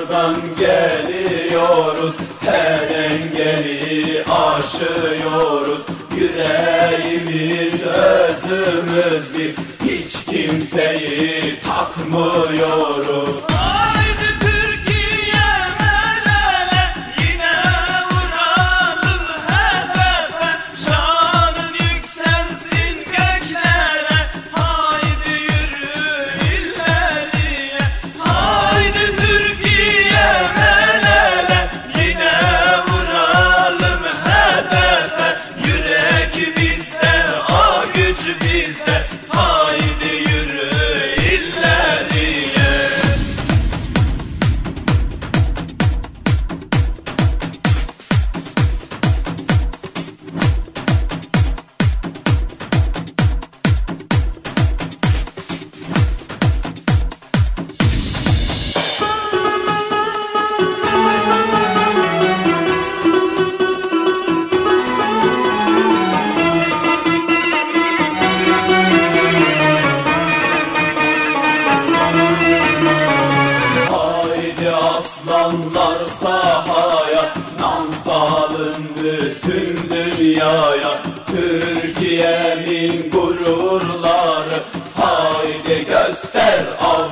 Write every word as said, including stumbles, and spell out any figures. Buradan geliyoruz, her engeli aşıyoruz. Yüreğimiz özümüz bir, hiç kimseyi takmıyoruz. Aslanlar sahaya, nam salın bütün dünyaya. Türkiye'nin gururları, haydi göster al.